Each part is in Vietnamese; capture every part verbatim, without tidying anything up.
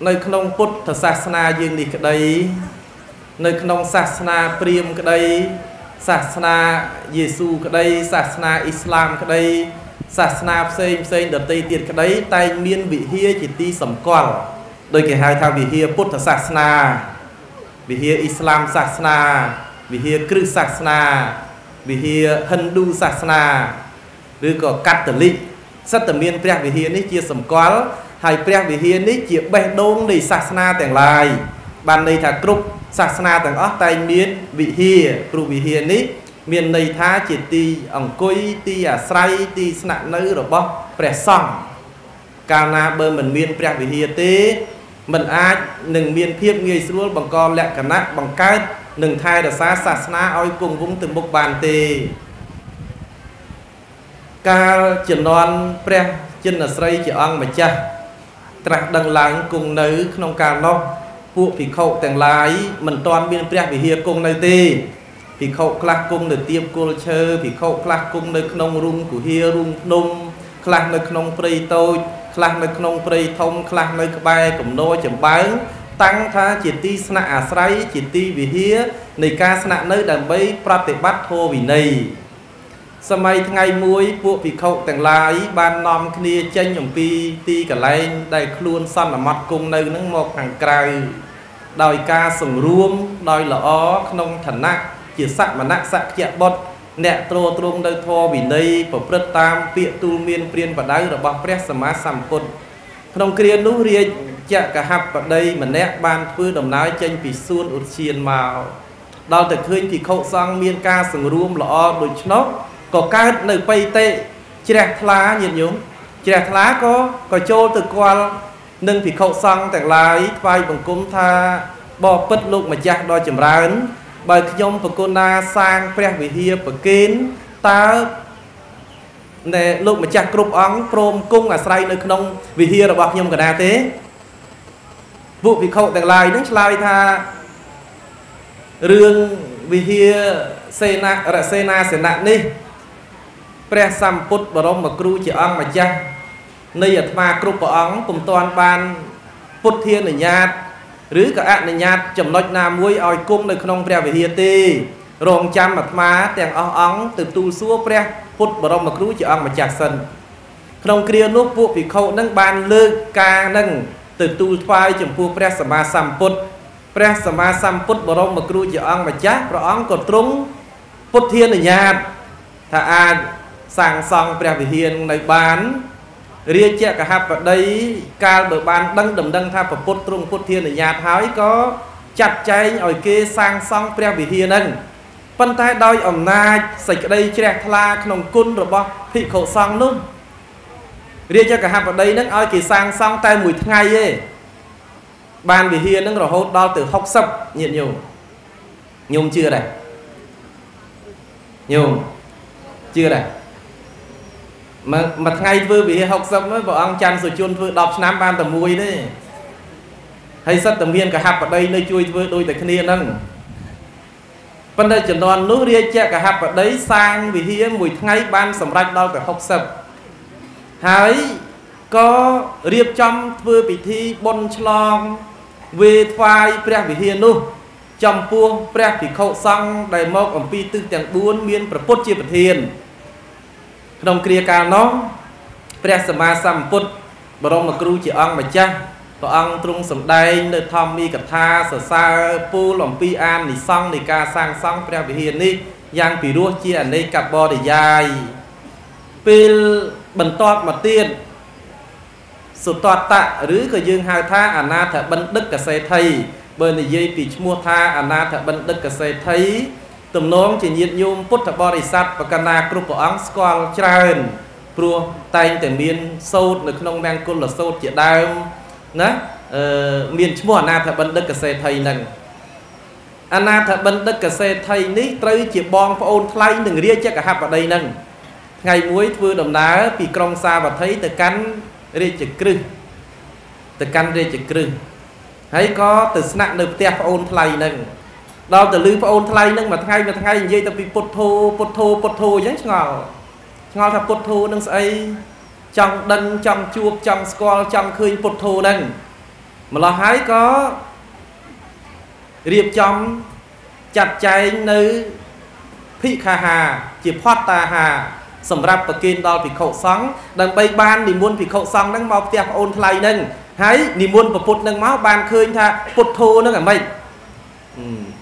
nơi khổng Phật thật sát na dương đi cái đấy, nơi khổng sát na Priam cái đấy, sát na Giêsu cái đấy, sát na Islam cái đấy, sát na xem xem đợt tây tiệt cái đấy, tay miên vị hia chỉ ti sầm quan, đôi cái hai thao vị hia Phật thật sát na, vị hia Islam sát na, vị hia Kitô sát na, vị hia Hindu sát na, đứa có Catholic, sát tầm miên Prea vị hia này chia sầm quan. Hãy Prea Vị Hiên này chỉ bè đôn để sát na tàng lại. Bạn này thả cục sát na tàng ớt tay miên Vị Hiên. Cục Vị Hiên này miên này thả chỉ tì ổng côi, tì à sray, tì sát nữ rồi bóc Prea xong. Cả nà bơ mình miên Prea Vị Hiên tế. Mình ách nâng miên phiếp người xưa bằng con lẹ cả nát bằng cách. Nâng thay đà sát sát na oi cùng vũng từng bốc bàn tế. Cả chẩn đoán Prea chân là sray chỉ ăn mà chắc trạc đằng láng cùng nữ không càng nông phụ phí khẩu tàng lái mình toàn biên Prea Vị Hiên cùng nơi tê phí khẩu khắc cùng nơi tiêm cô chơ phí khẩu khắc cùng nơi nông rung của Hiên rung nông khắc nơi nông prây tôi khắc nơi nông prây thông khắc nơi bài cùng nô chẳng bán tăng tha chỉ ti sạ à sấy chỉ ti Vị Hiên này ca sạ nơi đàn bấy prate bắt thô vì này sau mấy ngày muối phụ phí khẩu tàng lái ban nòm kia chênh nhầm pi ti cả lên đầy khuôn xanh là mặt cùng nơi nâng một hàng cài đòi ca sừng ruông đòi là ó nông thần nặng chỉ sạc mà nặng sạc chạy bọt nẹ trô trông đôi thô vì đây phổ prất tam viện tu miên priên và đáy rồi bọc prét sầm á sầm cột nông kia nú riêng chạy cả hạp vào đây mà nẹ ban phư đồng nói chênh phí xuân ụt chiên màu đòi thật khuyên phí khẩu sang miên ca sừng ruông là ó đôi chốc có cái nơi bay tệ trẻ lá nhìn nhúng trẻ lá có có trâu từ qua nâng thì khẩu xăng tảng lái vai bằng cung tha bỏ bứt lục mà chặt đòi chầm rán bởi khi ông và cô na sang Prea Vị Hiên và kín ta nè lục mà chặt cục ống prom cung là say nơi nông Vị Hiên là bọc nhom cả na thế vụ vì khẩu tảng lái đứng lái tha riêng Vị Hiên xe na là xe na xe nạn đi Prea Sam Phut bà rong mà cru chỉ ăn mà chắc nơi ở mà cru bà ống cùng toàn ban Phut Thiên ở nhạt rứ cả ạn ở nhạt chấm nói nam muối oi cung nơi khôn Prea Vị Hiên tê rong chăm mặt má tèng ống ống từ tu xua Prea Phut bà rong mà cru chỉ ăn mà chắc sần khôn kia lúc vụ vì khâu nâng ban lơ ca nâng từ tu phai chấm phu Prea Sama Sam Phut Prea Sama Sam Phut bà rong mà cru chỉ ăn mà chắc bà ống còn trúng Phut Thiên ở nhạt thà à sang song Prea Vị Hiên này bán riêng chẹt cả hạt vào đây ca bởi bán đăng đầm đăng tha và Phut Trung Phut Thiên ở nhà thái có chặt cháy ở kia sang song Prea Vị Hiên anh phân tay đôi ẩm na sạch ở đây chẹt la nồng cun rồi bọ thị khẩu song luôn riêng chẹt cả hạt vào đây nâng ơi kỳ sang song tay mùi ngay ấy ban Vị Hiên nâng rồi hốt đo từ học sập nhiệt nhiều nhung chưa này nhung chưa này mà mà ngay vừa bị học xong ấy vợ ông chăn rồi chôn vừa đọc năm ban tầm mùi đấy hay sắp tầm miên cả hạt vào đây nơi chui vừa đôi tại kia nâng vấn đề chẩn đoán lúc riêng chẹt cả hạt vào đấy sang Vị Hiên mùi ngay ban sầm rạch đau cả học sập hãy có riêng trong vừa bị thi bôn chlong về phai Prea Vị Hiên luôn trong buông Prea Vị khẩu xong đầy mốc ẩm pi tư tàng buôn miên và Phut Chia Vật Hiền nông kia ca nó Prea Sama Sam Phut bà rong mà cru chỉ ăn mà chắc bà ăn trung sầm đầy nơi thom mi cật tha sở xa pu lòng pi an nỉ xong nỉ ca sang xong Prea Vị Hiên ni giang pì rua chia ảnh nê cặp bò để dài pil bần toát mà tiên sụt toát tạ rứ cơ dương hai tha à na thả bần đức cả xe thầy bởi này dây pì mua tha à na thả bần đức cả xe thầy tầm nông chỉ nhiệt nhôm Phut Thập Bồ Đề Sát và Kana Cúp của ông Squall Trần, pro tay từ miền sâu được nông đang côn là sâu chỉ đam, nè miền chúa Anna Thập Bân Đức Cả Xe Thầy nè, Anna Thập Bân Đức Cả Xe Thầy ní tới chỉ bong và ôn thay đừng ria chắc cả hạt vào đây nè, ngày muối vừa đầm đá vì cong xa và thấy từ cắn ria chỉ cừ, từ cắn ria chỉ cừ, thấy có từ nặng được tiệp và ôn thay nè. Đó từ lưu phá ôn thay nâng mà thay mà thay dây ta bị Phut Thô, Phut Thô, Phut Thô chứ ngọt ngọt là Phut Thô nâng sẽ trong đân, trong chuộc, trong squall, trong khuyên Phut Thô nâng Mà là hãy có riêng trong chặt cháy nơi thị khá hà, chỉ phát tà hà sầm rạp và kinh đo thì khẩu sóng đang bay ban thì muốn thì khẩu sóng đang mọc tiệp ôn thay nên hãy thì muốn và phụt nâng máu ban khơi tha phụt thô nó cả mình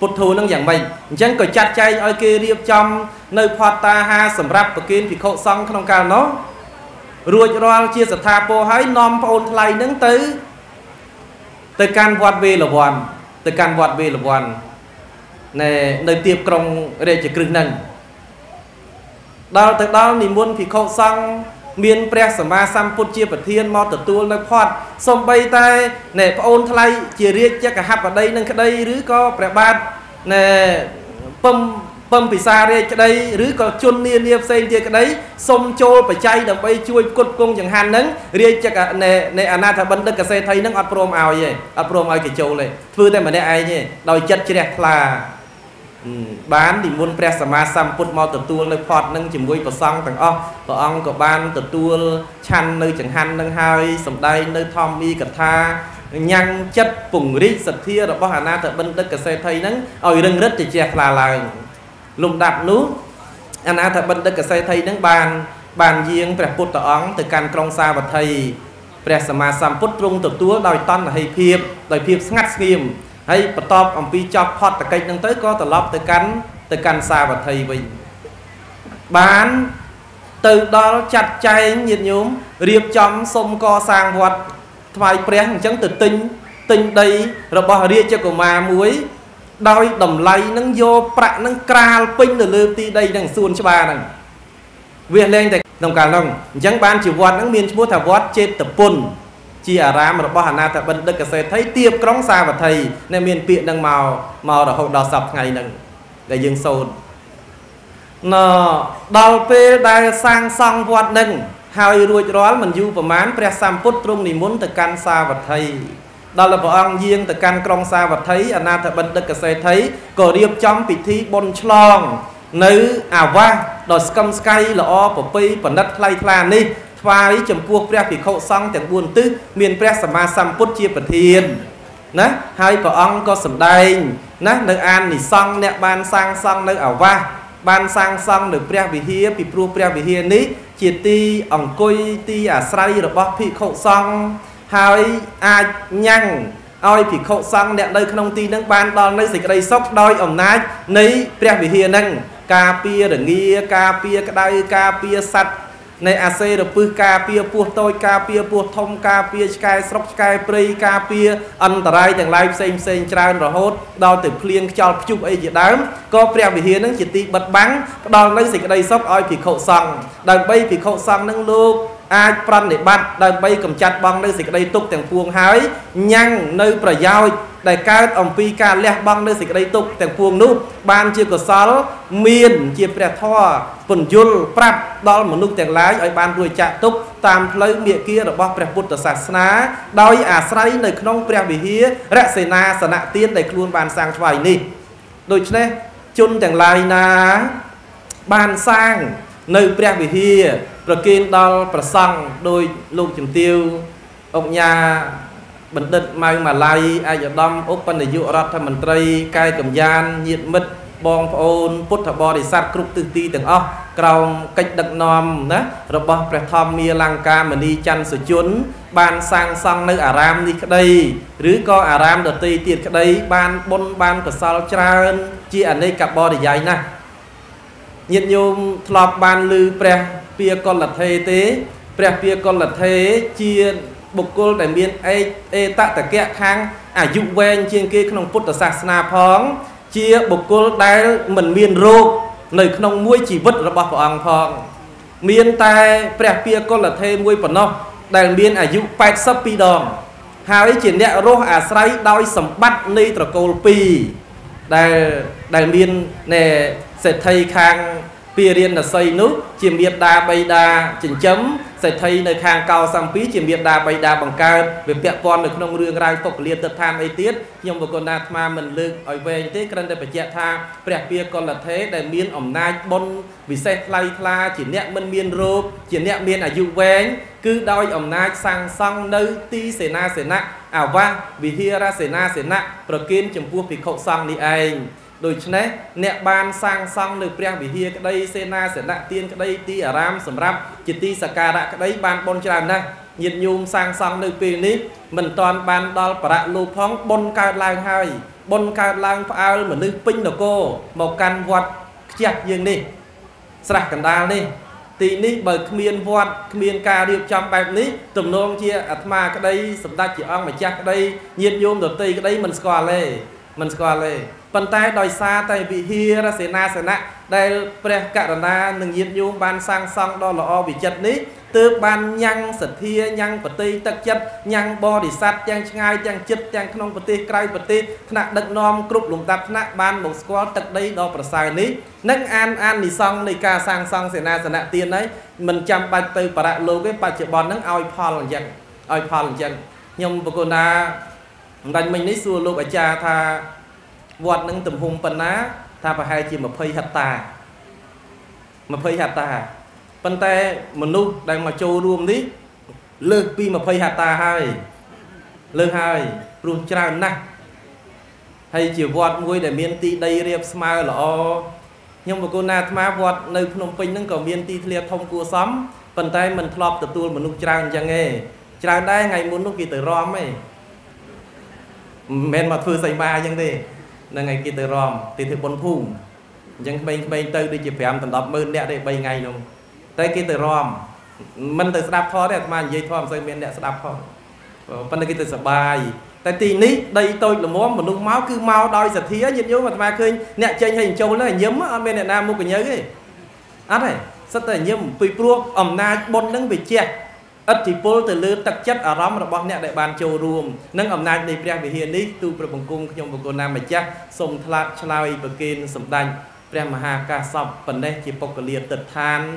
phụt thô nó dạng mình chẳng có chặt cháy ở kia riêng trong nơi phát tà hà sầm rạp và kinh thì khẩu sóng không cao nó rồi rồi chia sẻ thà bố hãy nóm ôn thay nâng tới tới can vọt về là vòn tới can vọt về là vòn này nơi tiệp trong để chỉ cứng nâng đó từ đó niệm muốn thì khâu sang miền pre sầm ma sam phun chia vật thiên mo tử tuôn nơi phật sông bay tay này ôn thay chia riêng cho cả hạt ở đây nâng cái đây rứ có pre ban này pom pom vì xa riêng cái đây rứ có chôn niên niệm xây riêng cái đấy sông trôi phải chay đồng bay chui cột cung chẳng hàn nắng riêng cho cả này này anh ta bận được cả xe thấy nắng ở prom ao vậy ở prom ao cái châu này phơi tay mà để ai nhỉ đòi chặt chia là bán thì muốn press mà xăm phút màu tự tuôn nơi phọt nâng chìm vui vào xong thằng ơ và ông có ban tự tuôn chăn nơi chẳng hăn nâng hai sầm đây nơi thom y cật tha nhăn chất phùng rít sật thia đó có hà na thật bân tất cả xe thay nâng ôi rừng rất thì chẹt là là lùm đạp nú anh á thật bân tất cả xe thay nâng bàn bàn riêng press phút tỏ ống từ can trong xa và thầy press mà xăm phút trung tự tuôn đòi toàn là hay phiệp đòi phiệp ngắt nghiêm hay bắt top ông pi cho hot tại cây đang tới có từ lóp tới cắn tới cắn xa và thầy mình bán từ đó chặt chay nhiệt nhúm riệp chấm sông co sang vọt vài phe chẳng từ tinh tinh đây rồi bỏ riêng cho cổ mà muối đôi đầm lấy nâng vô prạ nâng cà pin rồi lư ti đây đang xuôn cho bà này việc lên tại đồng cả lòng chẳng ban chỉ vọt nâng miền mua thảo vọt trên tập pun chia ra mà bỏ hana thật bận được cái thấy tiệp cõng xa và thầy nên miền biển đang màu màu đỏ hồng đỏ sọc ngày nâng để dương sồn nó đào pe đai sang song vọt nâng hai ruồi đó mình du và mán pre sam phút trung thì muốn từ can xa và thầy đó là vợ ông riêng từ can cõng xa và thấy hana thật bận được cái thấy cổ điệp trong vị thi bồn chlong nữ ảo va đỏ scum sky là o của pi và đất lay lan đi và ý chấm cua pre thì khâu xong chẳng buồn tư miền pre sama sam put chia phần thiên nè hai vợ ông có sầm đây nè nơi an thì xong nè ban sang xong nơi ảo va ban sang xong được pre vì hia vì pro pre vì hia ní chia ti ổng coi ti à say rồi bóc thì khâu xong hai ai nhăng oi thì khâu xong nè nơi không ti nâng ban đo nơi dịch đây sốc đôi ổng nái ní pre vì hia nâng cà pia để nghe cà pia cái đây cà pia sạch này ac được pư cà pia pua tôi cà pia pua thông cà pia sky sọc sky prey cà pia anh ta đây chẳng live xem xem trang rồi hốt đo từ pleang cho chụp ấy gì đám có pre vì hiền nó chỉ ti bật bắn đo lấy gì cái đây sóc oi thì khẩu sòng đằng bay thì khẩu sòng nâng luôn ai pran để bắt đằng bay cầm chặt băng lấy gì cái đây tục chẳng buông hái nhăn nơi phải giao đại ca ông pi ca lẹ băng nơi gì cái đây tục chẳng buông nút ban chia cửa sáu miền chia pre thoa phần dul prap đó là một nút chẳng lái ở ban đuôi chặt tục tam lấy miệng kia là bóc pre bút ở sạt ná đôi à say nơi không pre vì hiền rẽ sài na sài nạ tiên để luôn bàn sang vài nị đôi thế chun chẳng lái na bàn sang nơi pre vì hiền rồi kinh đo và sang đôi luôn chìm tiêu ông nhà bình định mai mà lai ai giờ đâm ốc pan để dụ ra tham mình tây cai cầm gian nhiệt mít bong phôn put thập bò để sát cục tự ti từng ốc cầu cách đặc nom đó rồi bò phải tham mia lang ca mình đi chăn sửa chốn ban sang sang nơi aram đi cái đây rứ co aram đợt tây tiền cái đây ban bôn ban của sao cha chia anh ấy cặp bò để dài nè nhiệt nhôm lọp ban lư pre pia con là thế tế pre pia con là thế chia bục cô đại miên ai ai tạ tạ kẹt khang à dụng ven trên kia không phút ở sạt na phong chia bục cô đại mình miên rô nơi không muối chỉ vứt là bỏ ăn phong miên tai pre pia con là thế muối phần non đại miên à dụng pet sắp pi đòn hai chuyện nhẹ rô à say đôi sầm bắt ni tờ cô pi đại đại miên nè sẽ thay khang pia riêng là xây nước chiêm biệt đa bay đa chỉnh chấm sẽ thấy nơi khang cao sang phí chỉ biết đa bay đa bằng cao về vẹn con được nông rương rai tộc liên tật tham ấy tiết nhưng mà con nát mà mình lương ở về thế cần để phải chạy tha đẹp bia con là thế để miên ẩm nai bon vì xe lay la chỉ nẹt mình miên rô chỉ nẹt miên ở dụ vén cứ đôi ẩm nai sang sang nơi ti sena sena ảo vang vì hia ra sến na sến nạ prokin chấm phu bị khẩu sang đi anh đôi chân đấy nẹp ban sang sang được prang vì hia cái đây sến na sến nạ tiên cái đây ti aram sầm ram chỉ ti saka đã cái đấy ban bon tràn đây nhiệt nhung sang sang được tiền ní mình toàn ban đo para lù phong bon cao lang hai bon cao lang phao mà nước pin đồ cô một can vọt chặt dừng đi sạc cần đa đi tí ní bởi khmiên vọt khmiên ca điệp trong bạc ní tùm nôn chia atma cái đây sầm ta chỉ ăn mà chắc cái đây nhiệt nhung được tì cái đây mình square lê mình square lê phần tay đòi xa tay vị hia ra sến na sến nạ đây pre cả đà nương nhiệt nhung ban sang sang đo lọ bị chật ní từ ban nhang sật hia nhang vật tì tất chất nhang body sát nhang ngay nhang chít nhang không vật tì cay vật tì nặng đực nom cướp lùng tạp nặng ban bóng squat tất đây đo bờ sai ní nâng an an đi xong đi ca sang sang sến na sến nạ tiền đấy mình chăm bài từ bờ đại lô cái bài chữ bòn nâng ao paul dần ao paul dần nhưng mà còn là đành mình đi xua lục ở cha tha vọt nâng tầm hùng phần á tha và hai chỉ mà phơi hạt tà mà phơi hạt tà phần tay mình nu đang mà trôi luôn đi lơ pi mà phơi hạt tà hai lơ hai luôn trao nè hay chỉ vọt môi để miên ti đây riệp smile lọ nhưng mà cô na má vọt nơi Phnom Penh nâng cầu miên ti liệt thông cua xóm phần tay mình flop từ tuôn mình nu trao chẳng nghe trao đây ngày muốn nu kỳ tới rom ấy men mà thưa say ba chẳng đi nên ngày kia tới ròm thì thấy bốn phù nhưng bên bên tới đi chỉ phải làm tận đập mơn đẻ đây bảy ngày luôn tới kia tới ròm mình tới đạp thò đấy mà dây thò xây men đẻ đạp thò phần này kia tới sập bài tại tì ní đây tôi là muốn một lúc máu cứ máu đôi sạch thía nhiệt nhớ mà mà khơi nẹt trên hình châu nó là nhấm ở bên Việt Nam mua cái nhớ cái á này rất là nhấm tùy pruông ẩm na bốn đứng bị che ất thì pol từ lư tắc chất ở róm là bọn nẹt đại bàn châu ruộng nâng ẩm na đi prang về hiền đi tu prang cung nhom bồ cô nam mà chắc sông thạch chlau bờ kênh sầm đành prang maha ca sập phần đây chỉ bọc liệt tật than